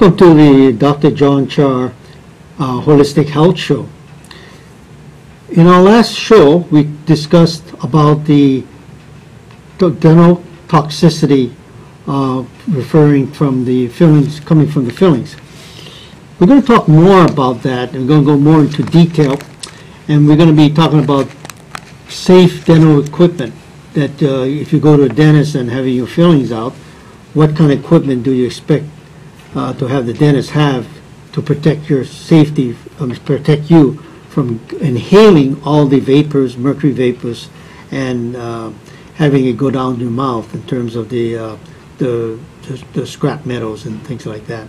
Welcome to the Dr. John Char Holistic Health Show. In our last show, we discussed about the dental toxicity referring from the fillings, coming from the fillings. We're going to talk more about that, and we're going to go more into detail, and we're going to be talking about safe dental equipment that if you go to a dentist and having your fillings out, what kind of equipment do you expect to have the dentist have to protect your safety, protect you from inhaling all the vapors, mercury vapors, and having it go down your mouth in terms of the scrap metals and things like that.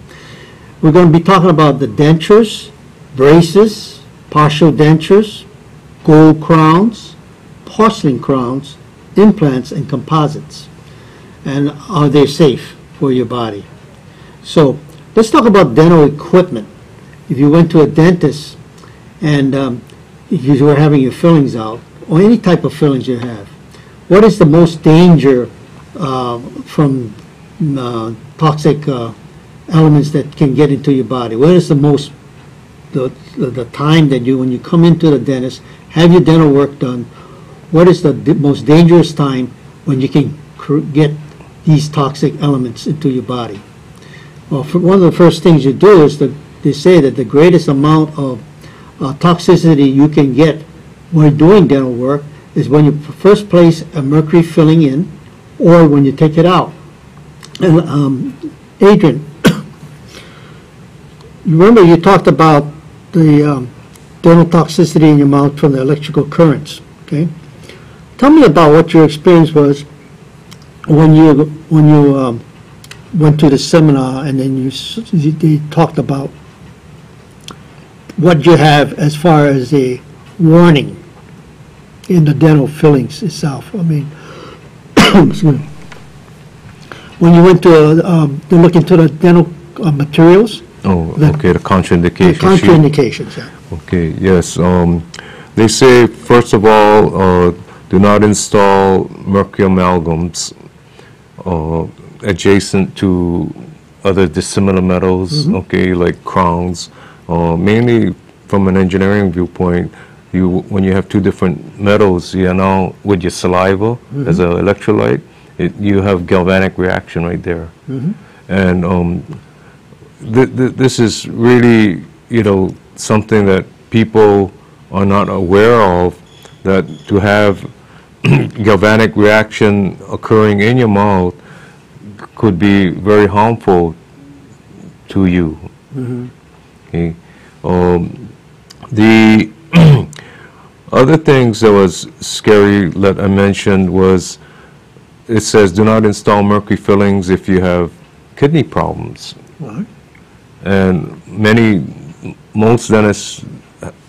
We're going to be talking about the dentures, braces, partial dentures, gold crowns, porcelain crowns, implants, and composites. And are they safe for your body? So let's talk about dental equipment. If you went to a dentist and you were having your fillings out, or any type of fillings you have, what is the most danger from toxic elements that can get into your body? What is the most, the time that you, when you come into the dentist, have your dental work done, what is the most dangerous time when you can get these toxic elements into your body? Well, one of the first things you do is they say that the greatest amount of toxicity you can get when doing dental work is when you first place a mercury filling in or when you take it out. And Adrian, remember you talked about the dental toxicity in your mouth from the electrical currents, okay? Tell me about what your experience was when you, went to the seminar, and then they talked about what you have as far as a warning in the dental fillings itself. I mean, when you went to look into the dental materials. Oh, okay, the contraindications. The contraindications, yeah. Okay, yes. They say, first of all, do not install mercury amalgams adjacent to other dissimilar metals, okay, like crowns. Mainly from an engineering viewpoint, when you have two different metals, you know, with your saliva as an electrolyte, you have galvanic reaction right there. And this is really, you know, something that people are not aware of, that to have galvanic reaction occurring in your mouth could be very harmful to you. Okay. The other things that was scary that I mentioned was, it says do not install mercury fillings if you have kidney problems. And most dentists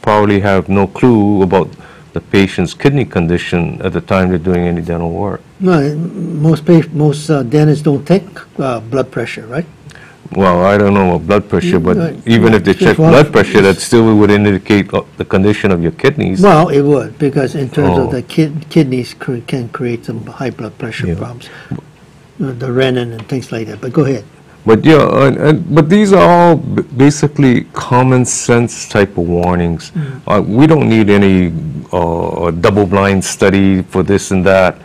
probably have no clue about the patient's kidney condition at the time they're doing any dental work. No, most dentists don't take blood pressure, right? Well, I don't know about blood pressure, but even if they check blood pressure, that still would indicate the condition of your kidneys. Well, it would, because in terms of the kidneys can create some high blood pressure problems, the renin and things like that. But go ahead. But yeah, but these are all basically common sense type of warnings. We don't need any double-blind study for this and that.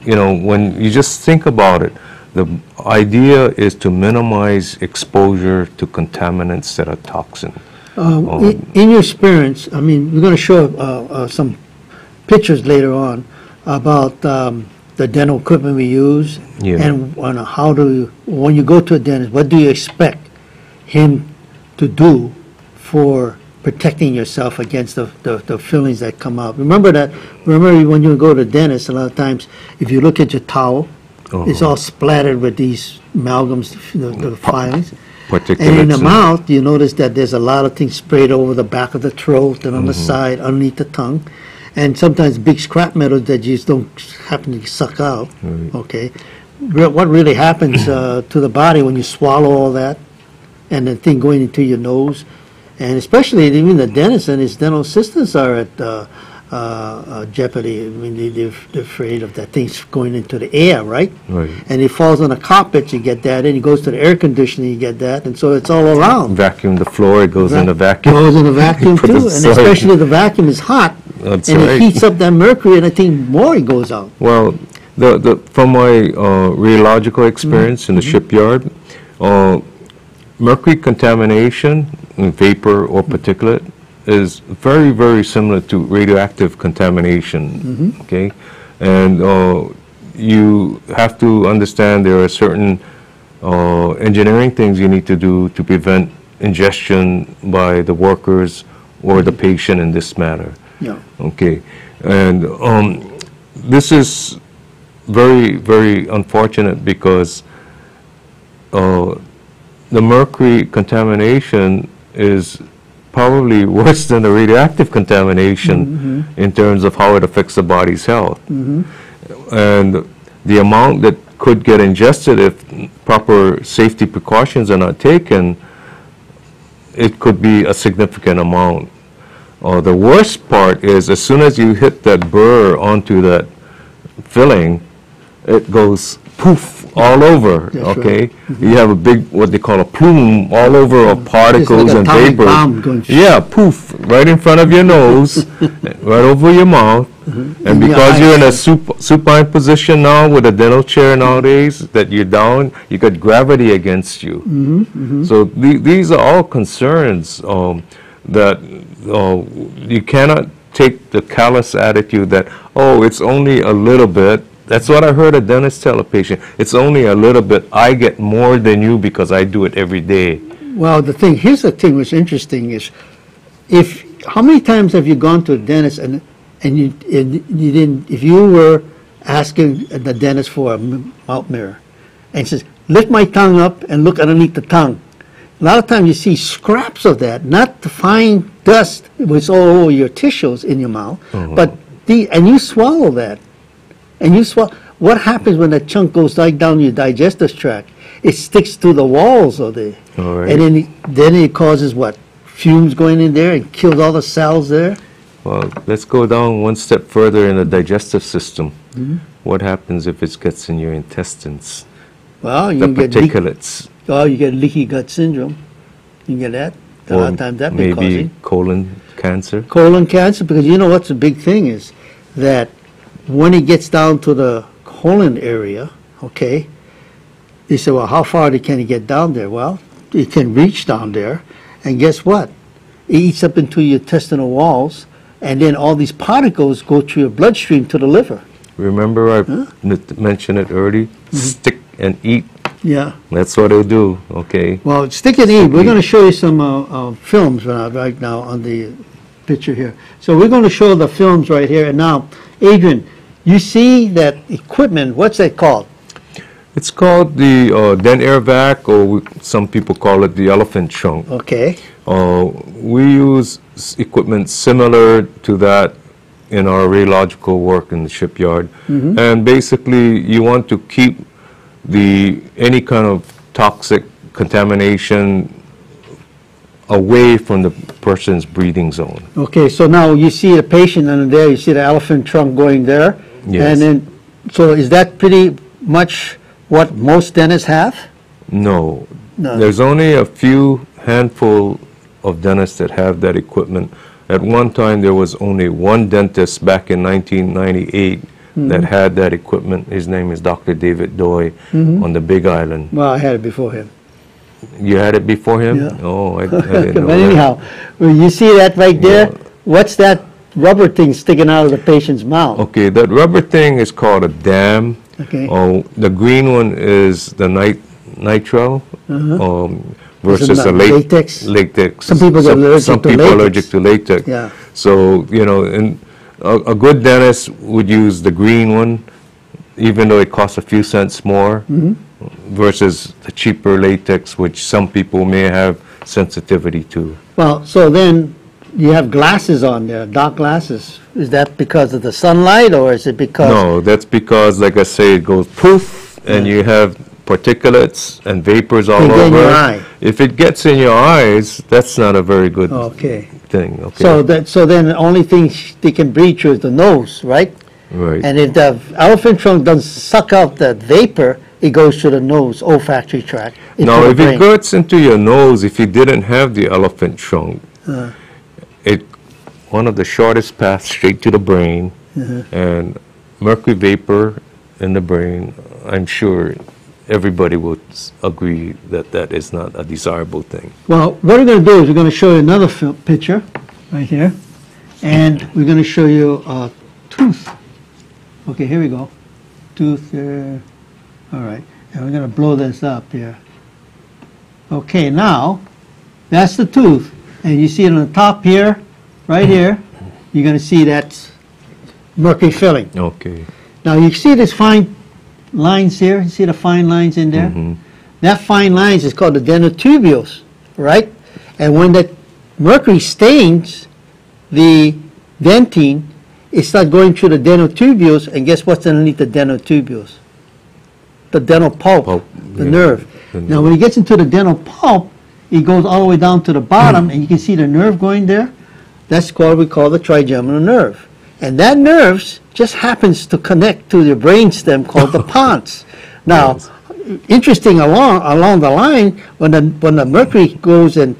You know, when you just think about it, the idea is to minimize exposure to contaminants that are toxic. In your experience, I mean, we're going to show some pictures later on about the dental equipment we use, and on how do you, when you go to a dentist, what do you expect him to do for protecting yourself against the fillings that come out. Remember that. Remember when you go to the dentist, a lot of times if you look at your towel, it's all splattered with these amalgams, the filings. And in the mouth, you notice that there's a lot of things sprayed over the back of the throat and on the side, underneath the tongue. And sometimes big scrap metals that you just don't happen to suck out, okay? What really happens to the body when you swallow all that and the thing going into your nose, and especially even the dentist and his dental assistants are at jeopardy. I mean, they're afraid of that thing's going into the air, right? Right. And it falls on the carpet, you get that, and it goes to the air conditioning, you get that, and so it's all around. Vacuum the floor, it goes in a vacuum. It goes in a vacuum too, and especially if the vacuum is hot, it heats up that mercury, and I think more it goes out. Well, from my rheological experience in the shipyard, mercury contamination, vapor or particulate, is very, very similar to radioactive contamination, okay? And you have to understand there are certain engineering things you need to do to prevent ingestion by the workers or the patient in this matter. Yeah. Okay, and this is very, very unfortunate because the mercury contamination is probably worse than the radioactive contamination in terms of how it affects the body's health. And the amount that could get ingested if proper safety precautions are not taken, it could be a significant amount. The worst part is as soon as you hit that burr onto that filling, it goes poof all over. That's okay, right. You have a big what they call a plume all over of particles and vapor. Yeah, poof right in front of your nose, right over your mouth, and because you're in a supine position now with a dental chair nowadays that you're down, you got gravity against you. So these are all concerns that you cannot take the callous attitude that, oh, it's only a little bit. That's what I heard a dentist tell a patient. It's only a little bit. I get more than you because I do it every day. Well, the thing, here's the thing what's interesting is, if, how many times have you gone to a dentist and you didn't, if you were asking the dentist for a mouth mirror and says, lift my tongue up and look underneath the tongue. A lot of times you see scraps of that, not the fine dust which all over your tissues in your mouth, but and you swallow that. And you swallow. What happens when that chunk goes right down your digestive tract? It sticks to the walls of the, and then it causes what? Fumes going in there and kills all the cells there. Well, let's go down one step further in the digestive system. What happens if it gets in your intestines? Well, you get particulates. Oh, you get leaky gut syndrome. You get that. A lot of times that may cause maybe colon cancer. Colon cancer, because you know what's the big thing is that. When it gets down to the colon area, okay, you say, well, how far can it get down there? Well, it can reach down there, and guess what? It eats up into your intestinal walls, and then all these particles go through your bloodstream to the liver. Remember I mentioned it early? Stick and eat. Yeah. That's what it'll do, okay? Well, stick and eat. We're going to show you some films right now on the picture here. So we're going to show the films right here, and now... Adrian, you see that equipment, what's that called? It's called the Dentair Vac, or some people call it the elephant trunk. Okay. We use equipment similar to that in our rheological work in the shipyard. And basically, you want to keep any kind of toxic contamination away from the person's breathing zone. Okay, so now you see the patient under there, you see the elephant trunk going there. Yes. And then, so is that pretty much what most dentists have? No. No. There's only a few handful of dentists that have that equipment. At one time, there was only one dentist back in 1998 that had that equipment. His name is Dr. David Doi on the Big Island. Well, I had it before him. You had it before him? Yeah. Oh, I didn't know. But anyhow, well, you see that right there? Yeah. What's that rubber thing sticking out of the patient's mouth? Okay, that rubber thing is called a dam. Okay. Oh, the green one is the nitrile versus the latex. Some people are allergic to latex. Some people are allergic to latex. Yeah. So, you know, and a good dentist would use the green one, even though it costs a few cents more. Versus the cheaper latex, which some people may have sensitivity to. Well, so then you have glasses on there, dark glasses. Is that because of the sunlight, or is it because... No, that's because, like I say, it goes poof, and you have particulates and vapors all over. If it gets in your eyes, that's not a very good thing. Okay. So that, so then the only thing they can breathe through is the nose, right? Right. And if the elephant trunk doesn't suck out that vapor, it goes to the nose, olfactory tract. Now, if it gets into your nose, if you didn't have the elephant trunk, it one of the shortest paths straight to the brain, and mercury vapor in the brain, I'm sure everybody would agree that that is not a desirable thing. Well, what we're going to do is we're going to show you another picture right here, and we're going to show you a tooth. Okay, here we go. Tooth here. All right, and we're going to blow this up here. Okay, now, that's the tooth. And you see it on the top here, right here, you're going to see that's mercury filling. Okay. Now, you see this fine lines here? You see the fine lines in there? That fine lines is called the dendrotubules, right? And when that mercury stains the dentine, it starts going through the dendrotubules, and guess what's underneath the dendrotubules? The dental pulp, the nerve. Now, when it gets into the dental pulp, it goes all the way down to the bottom, and you can see the nerve going there. That's what we call the trigeminal nerve. And that nerve just happens to connect to the brainstem called the pons. Now, interesting along the line, when the mercury goes and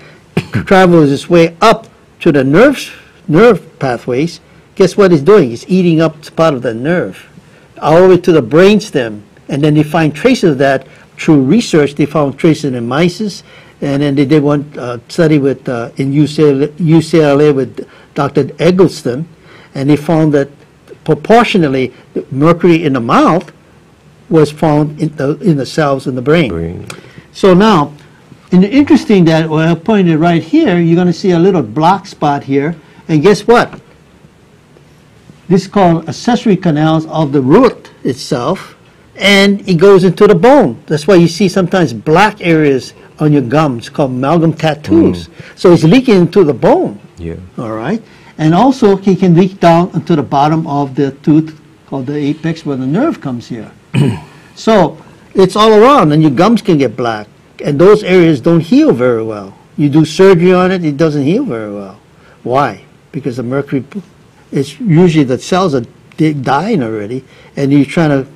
travels its way up to the nerve pathways, guess what it's doing? It's eating up part of the nerve, all the way to the brainstem. And then they find traces of that through research. They found traces in mice, and then they did one study with in UCLA with Dr. Eggleston, and they found that proportionally mercury in the mouth was found in the cells in the brain. So now, and interesting that when I pointed right here, you're going to see a little black spot here, and guess what? This is called accessory canals of the root itself, and it goes into the bone. That's why you see sometimes black areas on your gums called amalgam tattoos. So it's leaking into the bone. Yeah. All right. And also, it can leak down into the bottom of the tooth called the apex where the nerve comes here. So it's all around, and your gums can get black. And those areas don't heal very well. You do surgery on it, it doesn't heal very well. Why? Because the mercury, it's usually the cells are dying already, and you're trying to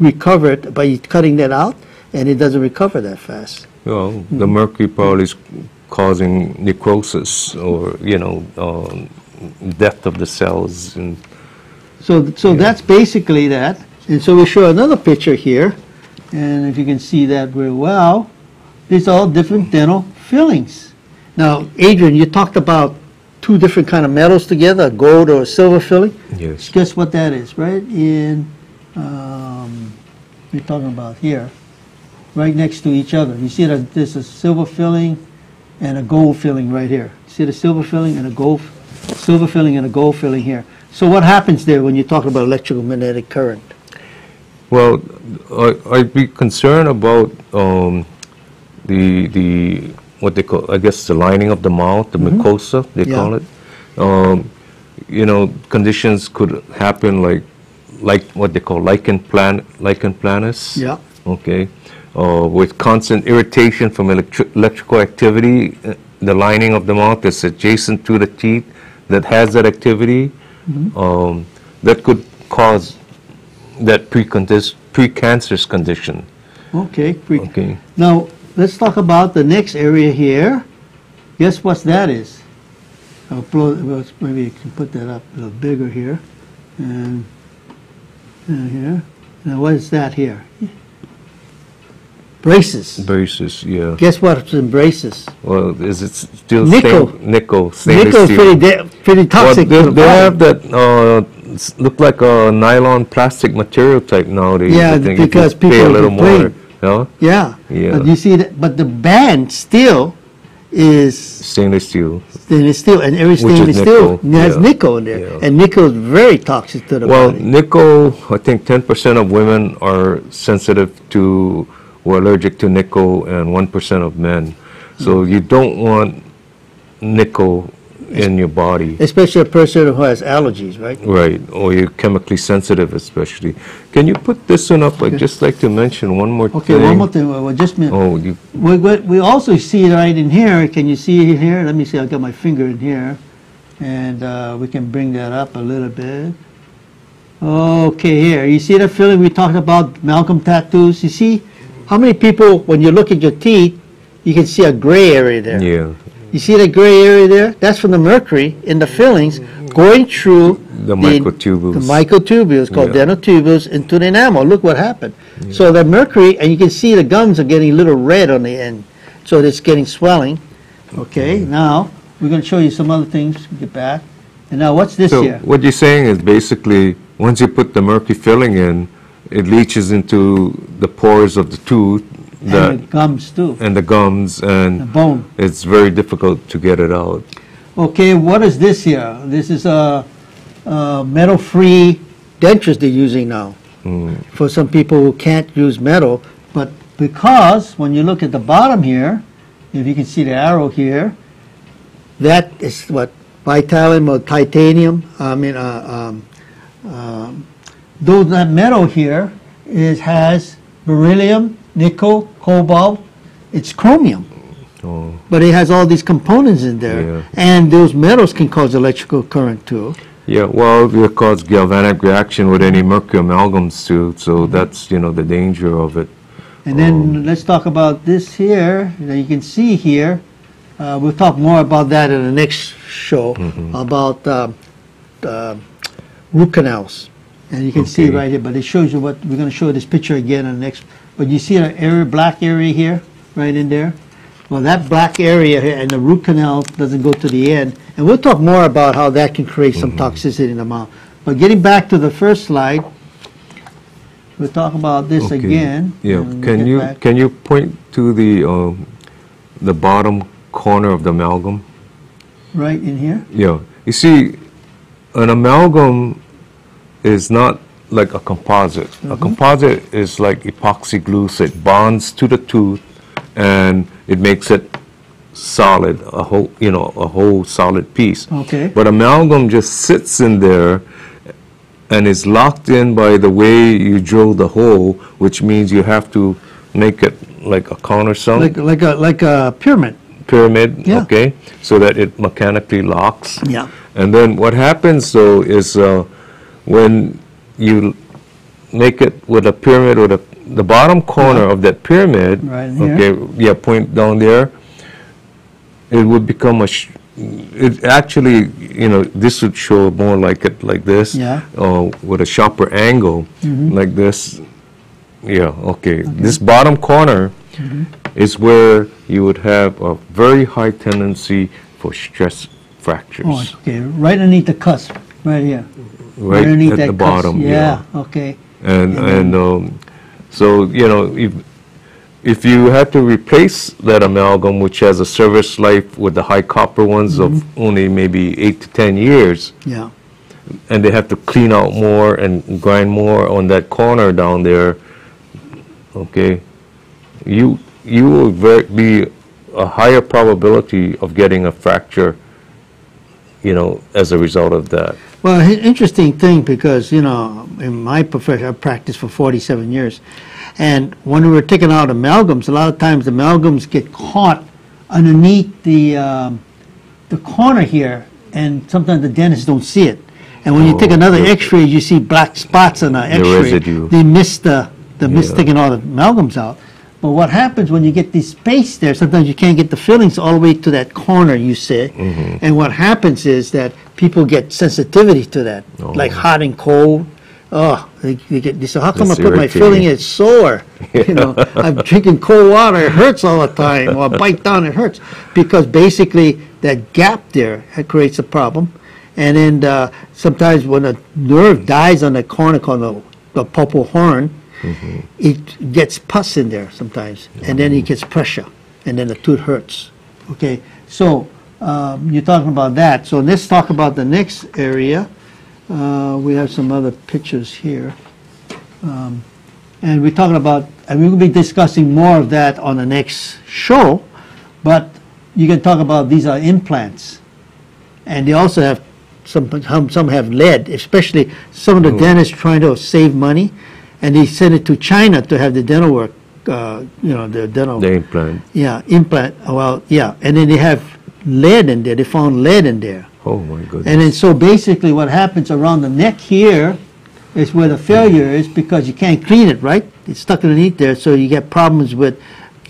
recover it by cutting that out, and it doesn't recover that fast. Well, the mercury probably is causing necrosis or, you know, death of the cells. And so that's basically that. And so we'll show another picture here, and if you can see that very well, it's all different dental fillings. Now, Adrian, you talked about two different kind of metals together, a gold or a silver filling. Yes. Guess what that is, right? In we're talking about here, right next to each other. You see that there's a silver filling and a gold filling right here. See the silver filling and a gold, silver filling and a gold filling here. So what happens there when you talk about electromagnetic current? Well, I'd be concerned about the what they call, I guess, the lining of the mouth, the mucosa they call it. You know, conditions could happen like what they call lichen planus. Yeah. Okay. With constant irritation from electrical activity, the lining of the mouth that's adjacent to the teeth that has that activity, that could cause that precancerous condition. Okay. Okay. Now, let's talk about the next area here. Guess what that is? I'll maybe I can put that up a little bigger here. And here. Now, what is that here? Braces. Braces, yeah. Guess what's in braces? Well, is it still nickel? Nickel is pretty toxic. Well, they have that look like a nylon plastic material type nowadays. Yeah, because people pay a little more. No? Yeah. Yeah. But you see that, but the band still is stainless steel. Stainless steel, and every stainless steel has nickel in there, and nickel is very toxic to the body. Well, nickel, I think 10% of women are sensitive to or allergic to nickel, and 1% of men. So you don't want nickel in your body, especially a person who has allergies, right? Right, or you're chemically sensitive, especially. Can you put this one up? I'd just like to mention one more thing. Okay, one more thing. Well, just a minute. Oh, we also see it right in here. Can you see it here? Let me see. I've got my finger in here. And we can bring that up a little bit. Okay, here. You see the feeling we talked about, Malcolm, tattoos? You see how many people, when you look at your teeth, you can see a gray area there. Yeah. You see the gray area there? That's from the mercury in the fillings going through the microtubules. The microtubules called denotubules into the enamel. Look what happened. Yeah. So the mercury, and you can see the gums are getting a little red on the end. So it's getting swelling. Okay, now we're going to show you some other things. Get back. And now what's this here? What you're saying is basically once you put the mercury filling in, it leaches into the pores of the tooth. And the gums too. And the gums and the bone. It's very difficult to get it out. Okay, what is this here? This is a metal-free dentures they're using now for some people who can't use metal. But because when you look at the bottom here, if you can see the arrow here, that is what Vitalium or titanium. I mean, though that metal here has beryllium, nickel, cobalt, it's chromium. Oh. But it has all these components in there. Yeah. And those metals can cause electrical current too. Yeah, well, they cause galvanic reaction with any mercury amalgams too, so that's, you know, the danger of it. And then let's talk about this here. You know, you can see here, we'll talk more about that in the next show, about root canals. And you can see right here, but it shows you what, we're going to show this picture again in the next. But you see an area, black area here, right in there? Well, that black area here and the root canal doesn't go to the end. And we'll talk more about how that can create some toxicity in the mouth. But getting back to the first slide, we'll talk about this again. Yeah, can you point to the bottom corner of the amalgam? Right in here? Yeah. You see, an amalgam is not like a composite. A composite is like epoxy glue, so it bonds to the tooth and it makes it solid, a whole, you know, a whole solid piece. Okay. But amalgam just sits in there and is locked in by the way you drill the hole, which means you have to make it like a countersunk. Like a pyramid. Pyramid, okay, so that it mechanically locks. Yeah. And then what happens though is when you make it with a pyramid, or the bottom corner of that pyramid, right here. Point down there, it would become a, it actually, you know, this would show more like it, like this, or with a sharper angle, like this, this bottom corner is where you would have a very high tendency for stress fractures. Oh, okay, right underneath the cusp, right here. Right at the bottom. Yeah. Okay. And so, you know, if you have to replace that amalgam, which has a service life with the high copper ones of only maybe 8 to 10 years. Yeah. And they have to clean out more and grind more on that corner down there. Okay. You will be a higher probability of getting a fracture, you know, as a result of that. Well, interesting thing, because, you know, in my profession, I practiced for 47 years. And when we were taking out amalgams, a lot of times the amalgams get caught underneath the corner here, and sometimes the dentists don't see it. And when you take another x-ray, you see black spots on the x-ray. They miss taking all the amalgams out. But what happens when you get this space there, sometimes you can't get the fillings all the way to that corner, you see. And what happens is that people get sensitivity to that, like hot and cold. Oh, they get this. How come I put my filling in? It's sore. You know, I'm drinking cold water. It hurts all the time. Or I bite down, it hurts. Because basically that gap there creates a problem. And then sometimes when a nerve dies on the corner called the purple horn, it gets pus in there sometimes, and then it gets pressure, and then the tooth hurts. Okay, so you're talking about that. So let's talk about the next area. We have some other pictures here. And we're talking about, and we'll be discussing more of that on the next show, but you can talk about these are implants. And they also have, some have lead, especially some of the dentists trying to save money. And they sent it to China to have the dental work, you know, the dental. The implant. Yeah, implant. Well, yeah. And then they have lead in there. They found lead in there. Oh my goodness. And then so basically what happens around the neck here is where the failure is, because you can't clean it, right? It's stuck underneath there, so you get problems with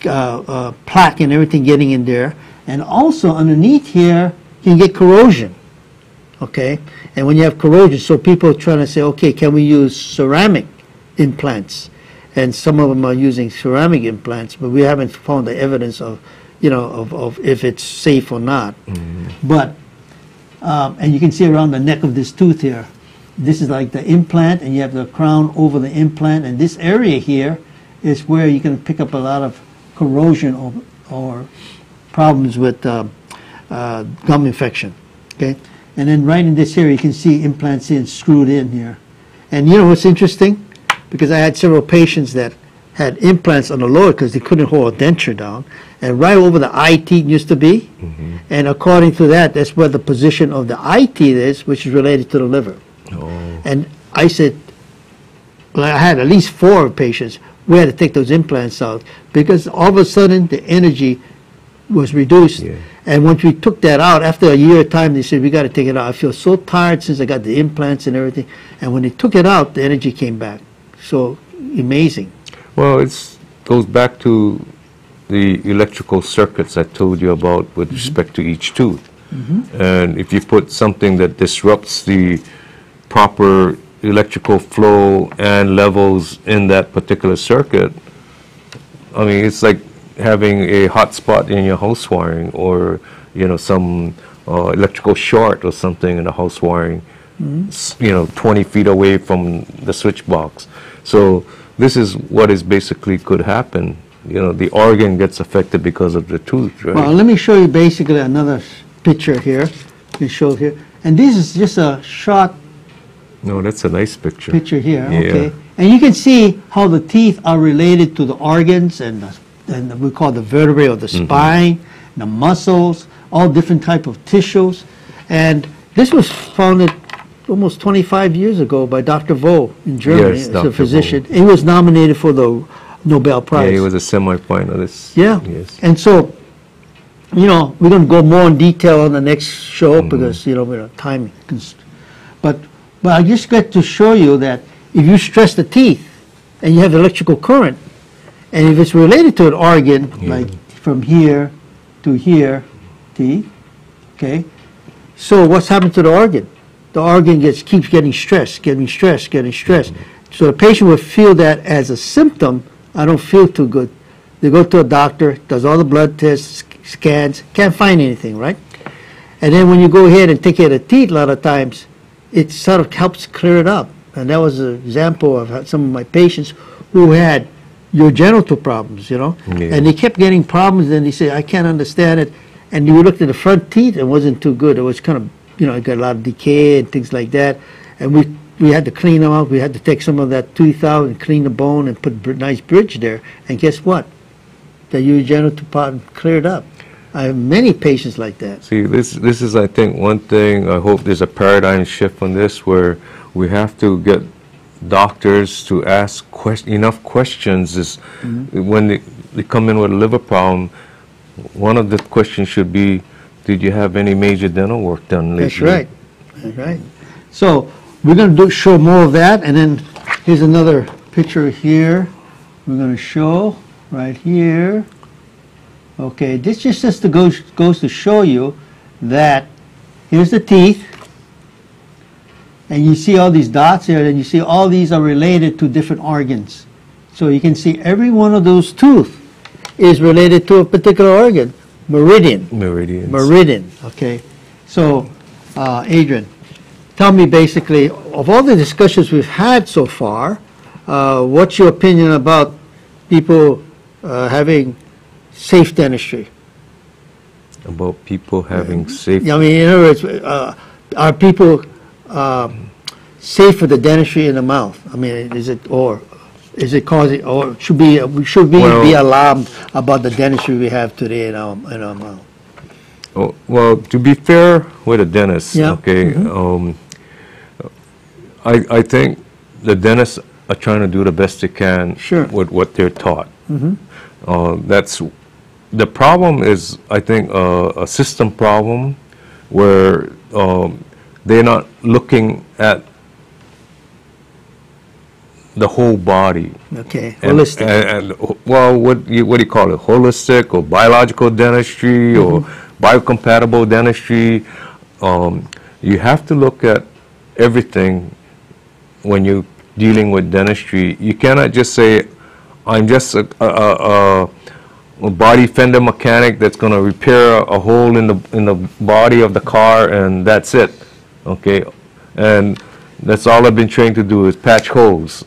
plaque and everything getting in there. And also underneath here, you can get corrosion, okay? And when you have corrosion, so people are trying to say, okay, can we use ceramic implants? And some of them are using ceramic implants, but we haven't found the evidence of, you know, of if it's safe or not. Mm-hmm. But and you can see around the neck of this tooth here, this is like the implant, and you have the crown over the implant, and this area here is where you can pick up a lot of corrosion or problems with gum infection, okay? And then right in this area, you can see implants in screwed in here. And you know what's interesting? Because I had several patients that had implants on the lower because they couldn't hold a denture down, and right over the eye teeth used to be, mm-hmm. and according to that, that's where the position of the eye teeth is, which is related to the liver. Oh. And I said, well, I had at least 4 patients, we had to take those implants out because all of a sudden the energy was reduced. Yeah. And once we took that out, after a year of time, they said, we got to take it out. I feel so tired since I got the implants and everything. And when they took it out, the energy came back. So amazing. Well, it goes back to the electrical circuits I told you about with mm-hmm. respect to each tooth. Mm-hmm. And if you put something that disrupts the proper electrical flow and levels in that particular circuit, I mean, it's like having a hot spot in your house wiring, or, you know, some electrical short or something in the house wiring, mm-hmm. you know, 20 feet away from the switch box. So this is what is basically could happen. You know, the organ gets affected because of the tooth, right? Well, let me show you basically another picture here. It shows here. And this is just a shot. No, that's a nice picture. Picture here, yeah. Okay. And you can see how the teeth are related to the organs and we call the vertebrae of the spine, mm-hmm. the muscles, all different type of tissues. And this was founded almost 25 years ago by Dr. Vo in Germany, yes, as Dr. a physician. He was nominated for the Nobel Prize. Yeah, he was a semi-finalist. Yeah. Yes. And so, you know, we're going to go more in detail on the next show mm-hmm. because, you know, we're not time constrained. But I just got to show you that if you stress the teeth and you have electrical current, and if it's related to an organ, yeah. like from here to here, teeth, okay, so what's happened to the organ? The organ keeps getting stressed, getting stressed, getting stressed. Mm-hmm. So the patient will feel that as a symptom, I don't feel too good. They go to a doctor, does all the blood tests, scans, can't find anything, right? And then when you go ahead and take care of the teeth a lot of times, it sort of helps clear it up. And that was an example of some of my patients who had your genital problems, you know. Yeah. And they kept getting problems, and they say, I can't understand it. And you looked at the front teeth, it wasn't too good. It was kind of, you know, it got a lot of decay and things like that. And we had to clean them out. We had to take some of that tooth out and clean the bone and put a nice bridge there. And guess what? The urogenital problem cleared up. I have many patients like that. See, this is, I think, one thing. I hope there's a paradigm shift on this where we have to get doctors to ask enough questions. Is mm-hmm. when they come in with a liver problem, one of the questions should be, did you have any major dental work done lately? That's right. That's right. So we're going to show more of that. And then here's another picture here. We're going to show right here. Okay, this just goes to show you that here's the teeth, and you see all these dots here, and you see all these are related to different organs. So you can see every one of those tooth is related to a particular organ. Meridian. Meridians. Meridian, okay. So, Adrian, tell me basically, of all the discussions we've had so far, what's your opinion about people having safe dentistry? About people having safe... I mean, in other words, are people safe for the dentistry in the mouth? I mean, should we be alarmed about the dentistry we have today in our mouth? Oh, well, to be fair with a dentist, yeah. Okay, mm-hmm. I think the dentists are trying to do the best they can sure. with what they're taught. Mm-hmm. That's... The problem is, I think, a system problem where they're not looking at the whole body. Okay, holistic. And well, what do you call it? Holistic or biological dentistry, mm-hmm. or biocompatible dentistry. You have to look at everything when you're dealing with dentistry. You cannot just say, I'm just a body fender mechanic that's going to repair a hole in the body of the car, and that's it. Okay, and that's all I've been trained to do is patch holes.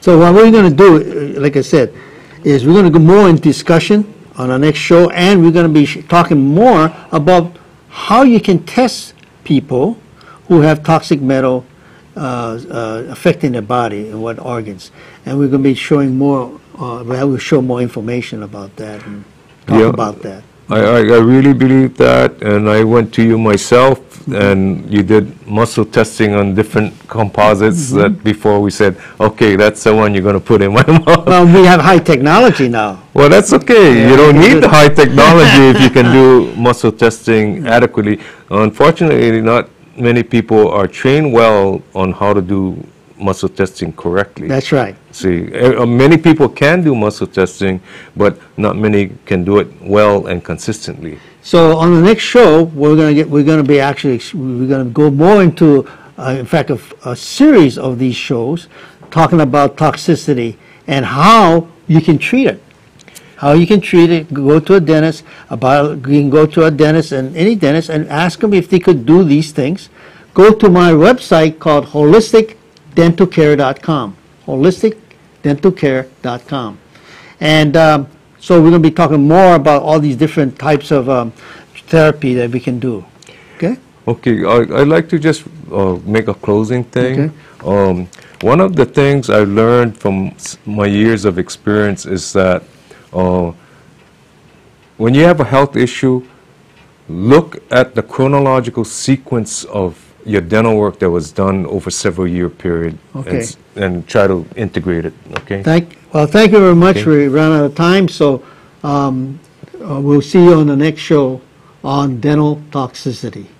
So what we're going to do, like I said, is we're going to go more in discussion on our next show, and we're going to be talking more about how you can test people who have toxic metal affecting their body and what organs. And we're going to be showing more, we'll show more information about that and talk about that. I really believe that, and I went to you myself, and you did muscle testing on different composites, mm-hmm. that before we said, okay, that's the one you're going to put in my mouth. Well, we have high technology now. Well, that's okay. Yeah, you don't need the high technology if you can do muscle testing adequately. Unfortunately, not many people are trained well on how to do muscle testing correctly. That's right. See, many people can do muscle testing, but not many can do it well and consistently. So on the next show, we're going to go more into, in fact, a series of these shows talking about toxicity and how you can treat it. How you can treat it. Go to a dentist. You can go to a dentist and any dentist and ask them if they could do these things. Go to my website called holisticdentalcare.com. holisticdentalcare.com. And so we're going to be talking more about all these different types of therapy that we can do. Okay? Okay. I'd like to just make a closing thing. Okay. One of the things I learned from my years of experience is that when you have a health issue, look at the chronological sequence of your dental work that was done over several year period, okay. and try to integrate it. Okay. Thank you very much. Okay. We ran out of time, so we'll see you on the next show on dental toxicity.